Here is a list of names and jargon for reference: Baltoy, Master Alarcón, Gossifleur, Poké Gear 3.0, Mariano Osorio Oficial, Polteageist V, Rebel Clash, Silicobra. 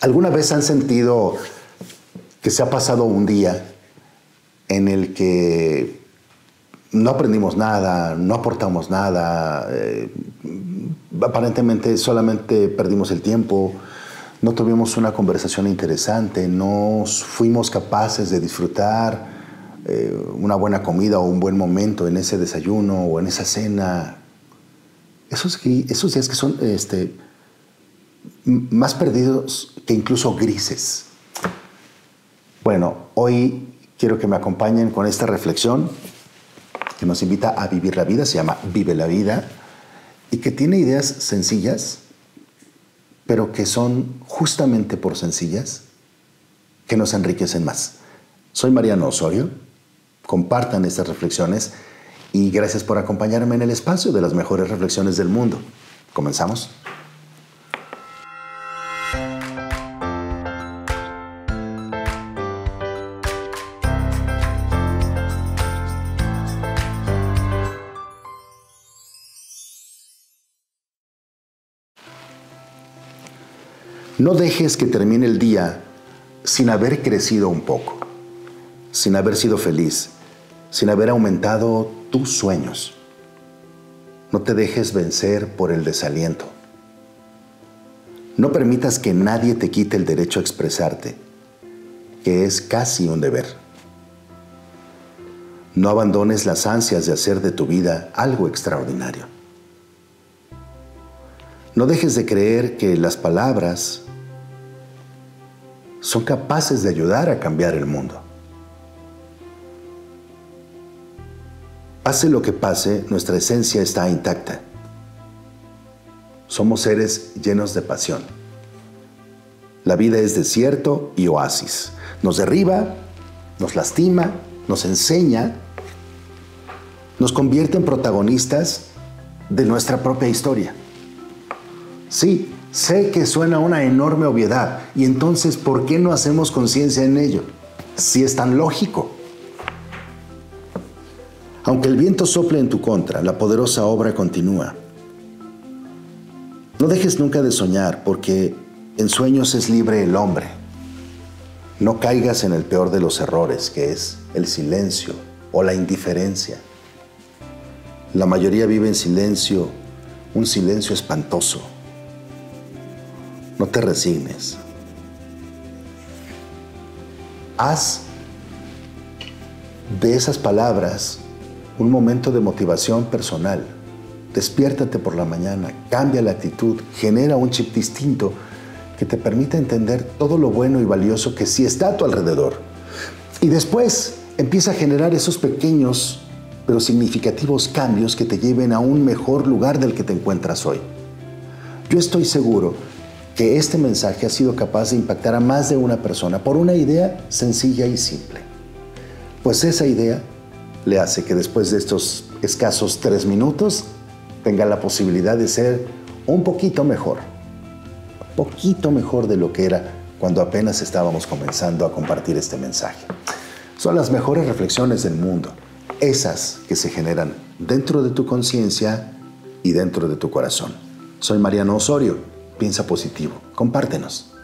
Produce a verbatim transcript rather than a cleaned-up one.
¿Alguna vez han sentido que se ha pasado un día en el que no aprendimos nada, no aportamos nada, eh, aparentemente solamente perdimos el tiempo, no tuvimos una conversación interesante, no fuimos capaces de disfrutar eh, una buena comida o un buen momento en ese desayuno o en esa cena? Esos, esos días que son este, más perdidos que incluso grises. Bueno, hoy quiero que me acompañen con esta reflexión que nos invita a vivir la vida, se llama Vive la Vida, y que tiene ideas sencillas, pero que son justamente por sencillas que nos enriquecen más. Soy Mariano Osorio, compartan estas reflexiones y gracias por acompañarme en el espacio de las mejores reflexiones del mundo. ¿Comenzamos? No dejes que termine el día sin haber crecido un poco, sin haber sido feliz, sin haber aumentado tus sueños. No te dejes vencer por el desaliento. No permitas que nadie te quite el derecho a expresarte, que es casi un deber. No abandones las ansias de hacer de tu vida algo extraordinario. No dejes de creer que las palabras son capaces de ayudar a cambiar el mundo. Pase lo que pase, nuestra esencia está intacta. Somos seres llenos de pasión. La vida es desierto y oasis. Nos derriba, nos lastima, nos enseña, nos convierte en protagonistas de nuestra propia historia. Sí, sé que suena una enorme obviedad, y entonces, ¿por qué no hacemos conciencia en ello? Si es tan lógico. Aunque el viento sople en tu contra, la poderosa obra continúa. No dejes nunca de soñar, porque en sueños es libre el hombre. No caigas en el peor de los errores, que es el silencio o la indiferencia. La mayoría vive en silencio, un silencio espantoso. No te resignes. Haz de esas palabras un momento de motivación personal. Despiértate por la mañana, cambia la actitud, genera un chip distinto que te permita entender todo lo bueno y valioso que sí está a tu alrededor. Y después empieza a generar esos pequeños pero significativos cambios que te lleven a un mejor lugar del que te encuentras hoy. Yo estoy seguro que este mensaje ha sido capaz de impactar a más de una persona por una idea sencilla y simple. Pues esa idea le hace que después de estos escasos tres minutos tenga la posibilidad de ser un poquito mejor, un poquito mejor de lo que era cuando apenas estábamos comenzando a compartir este mensaje. Son las mejores reflexiones del mundo, esas que se generan dentro de tu conciencia y dentro de tu corazón. Soy Mariano Osorio. Piensa positivo. Compártenos.